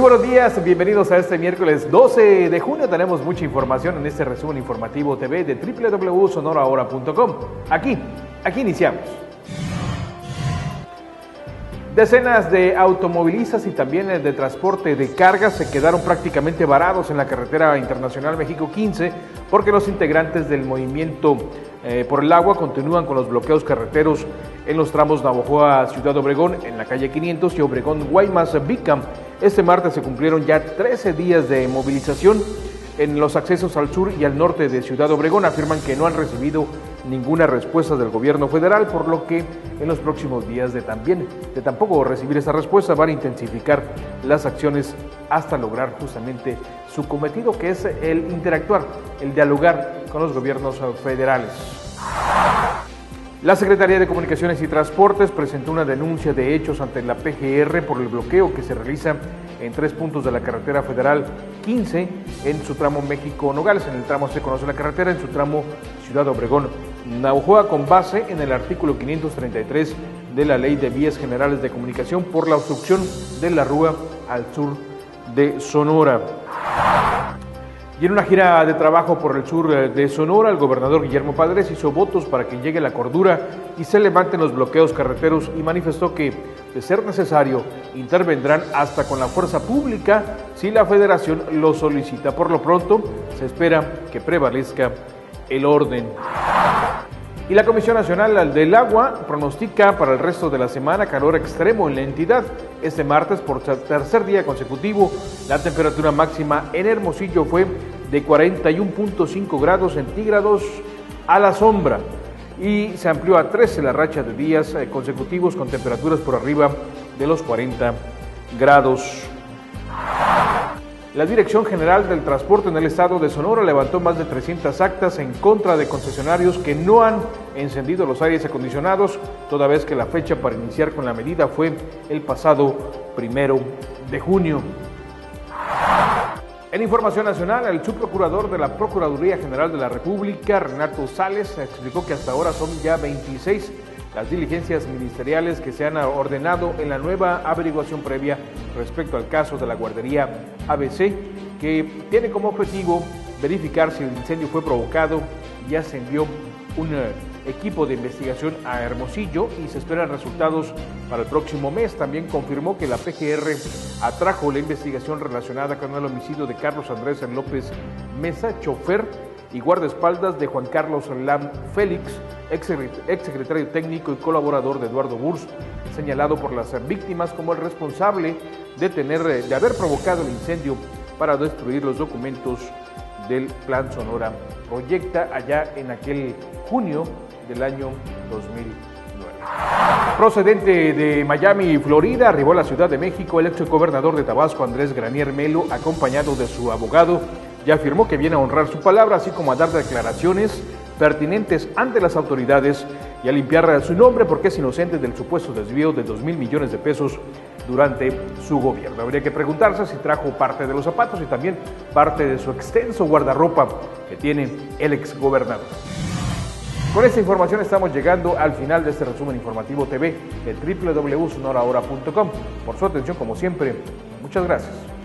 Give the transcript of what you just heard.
Muy buenos días, bienvenidos a este miércoles 12 de junio. Tenemos mucha información en este resumen informativo TV de www.sonorahora.com. Aquí iniciamos. Decenas de automovilistas y también el de transporte de cargas se quedaron prácticamente varados en la carretera internacional México 15 porque los integrantes del movimiento por el agua continúan con los bloqueos carreteros en los tramos Navojoa, Ciudad Obregón, en la calle 500 y Obregón, Guaymas, Bicam. Este martes se cumplieron ya 13 días de movilización en los accesos al sur y al norte de Ciudad Obregón. Afirman que no han recibido ninguna respuesta del gobierno federal, por lo que en los próximos días de tampoco recibir esa respuesta van a intensificar las acciones hasta lograr justamente su cometido, que es el interactuar, el dialogar con los gobiernos federales. La Secretaría de Comunicaciones y Transportes presentó una denuncia de hechos ante la PGR por el bloqueo que se realiza en tres puntos de la carretera federal 15 en su tramo México-Nogales. En el tramo se conoce la carretera, en su tramo Ciudad Obregón, Navojoa, con base en el artículo 533 de la Ley de Vías Generales de Comunicación por la obstrucción de la Rúa al sur de Sonora. Y en una gira de trabajo por el sur de Sonora, el gobernador Guillermo Padrés hizo votos para que llegue la cordura y se levanten los bloqueos carreteros, y manifestó que, de ser necesario, intervendrán hasta con la fuerza pública si la federación lo solicita. Por lo pronto, se espera que prevalezca el orden. Y la Comisión Nacional del Agua pronostica para el resto de la semana calor extremo en la entidad. Este martes, por tercer día consecutivo, la temperatura máxima en Hermosillo fue de 41.5 grados centígrados a la sombra, y se amplió a 13 la racha de días consecutivos con temperaturas por arriba de los 40 grados. La Dirección General del Transporte en el estado de Sonora levantó más de 300 actas en contra de concesionarios que no han encendido los aires acondicionados, toda vez que la fecha para iniciar con la medida fue el pasado 1 de junio. En información nacional, el subprocurador de la Procuraduría General de la República, Renato Sales, explicó que hasta ahora son ya 26 las diligencias ministeriales que se han ordenado en la nueva averiguación previa respecto al caso de la Guardería ABC, que tiene como objetivo verificar si el incendio fue provocado. Ya se envió un equipo de investigación a Hermosillo y se esperan resultados para el próximo mes. También confirmó que la PGR atrajo la investigación relacionada con el homicidio de Carlos Andrés López Meza, chofer y guardaespaldas de Juan Carlos Lam Félix, exsecretario técnico y colaborador de Eduardo Burst, señalado por las víctimas como el responsable de haber provocado el incendio para destruir los documentos del Plan Sonora, proyecta allá en aquel junio del año 2009. Procedente de Miami, Florida, arribó a la Ciudad de México el exgobernador de Tabasco, Andrés Granier Melo, acompañado de su abogado. Ya afirmó que viene a honrar su palabra, así como a dar declaraciones pertinentes ante las autoridades y a limpiar su nombre, porque es inocente del supuesto desvío de 2,000 millones de pesos durante su gobierno. Habría que preguntarse si trajo parte de los zapatos y también parte de su extenso guardarropa que tiene el exgobernador. Con esta información estamos llegando al final de este resumen informativo TV de www.sonorahora.com. Por su atención, como siempre, muchas gracias.